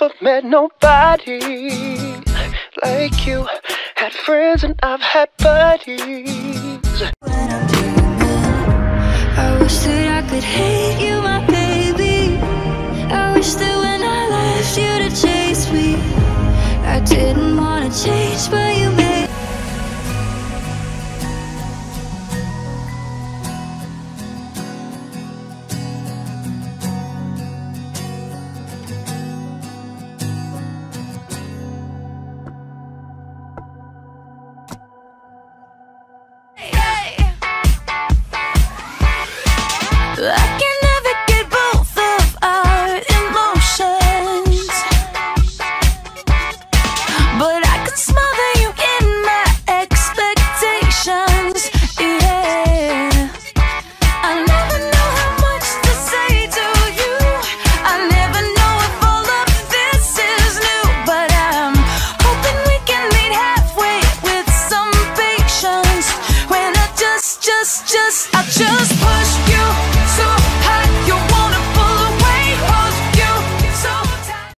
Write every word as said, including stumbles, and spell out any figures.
never met nobody like you. Had friends and I've had buddies. When I'm doing good, I wish that I could hate you, my baby. I wish that when I left you to chase me, I didn't want to change, but you made. I can never get both of our emotions, but I can smother you in my expectations. Yeah, I never know how much to say to you. I never know if all of this is new, but I'm hoping we can meet halfway with some patience. When I just, just, just, I just put